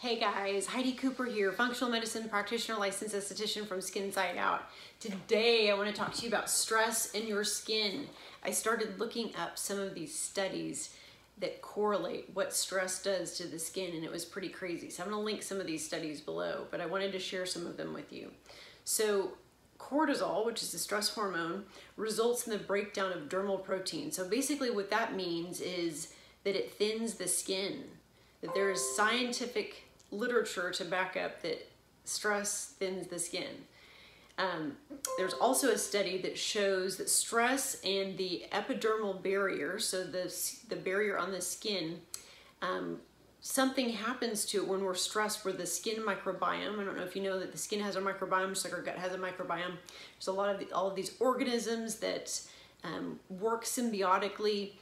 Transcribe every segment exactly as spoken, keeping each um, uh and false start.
Hey guys, Heidi Cooper here, functional medicine practitioner, licensed esthetician from Skin Side Out. Today I want to talk to you about stress in your skin. I started looking up some of these studies that correlate what stress does to the skin, and it was pretty crazy. So I'm going to link some of these studies below, but I wanted to share some of them with you. So cortisol, which is the stress hormone, results in the breakdown of dermal protein. So basically what that means is that it thins the skin, that there is scientific literature to back up that stress thins the skin. Um, there's also a study that shows that stress and the epidermal barrier, so the, the barrier on the skin, um, something happens to it when we're stressed for the skin microbiome. I don't know if you know that the skin has a microbiome, just like our gut has a microbiome. There's a lot of the, all of these organisms that um, work symbiotically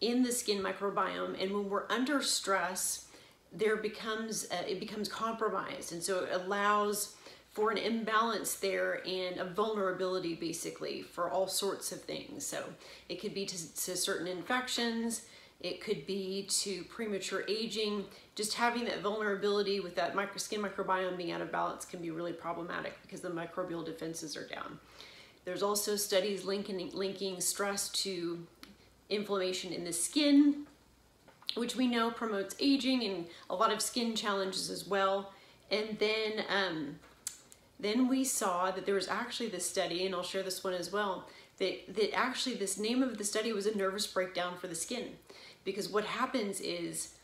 in the skin microbiome, and when we're under stress, there becomes uh, it becomes compromised, and so it allows for an imbalance there and a vulnerability basically for all sorts of things. So it could be to, to certain infections, it could be to premature aging. Just having that vulnerability with that micro skin microbiome being out of balance can be really problematic because the microbial defenses are down. There's also studies linking, linking stress to inflammation in the skin, which we know promotes aging and a lot of skin challenges as well. And then, um, then we saw that there was actually this study, and I'll share this one as well, that, that actually this name of the study was a nervous breakdown for the skin. Because what happens is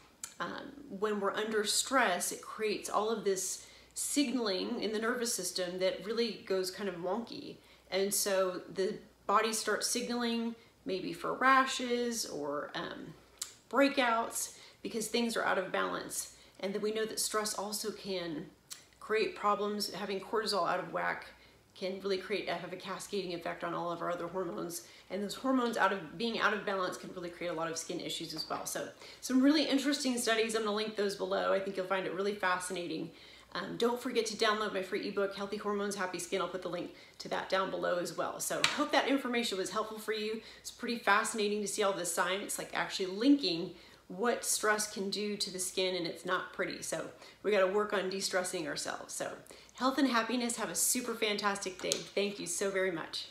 um, when we're under stress, it creates all of this signaling in the nervous system that really goes kind of wonky. And so the body starts signaling maybe for rashes or um, breakouts, because things are out of balance. And then we know that stress also can create problems. Having cortisol out of whack can really create have a cascading effect on all of our other hormones, and those hormones out of being out of balance can really create a lot of skin issues as well. So some really interesting studies. I'm going to link those below. I think you'll find it really fascinating. Um, don't forget to download my free ebook, Healthy Hormones, Happy Skin. I'll put the link to that down below as well. So I hope that information was helpful for you. It's pretty fascinating to see all this science, like actually linking what stress can do to the skin, and it's not pretty. So we got to work on de-stressing ourselves. So health and happiness. Have a super fantastic day. Thank you so very much.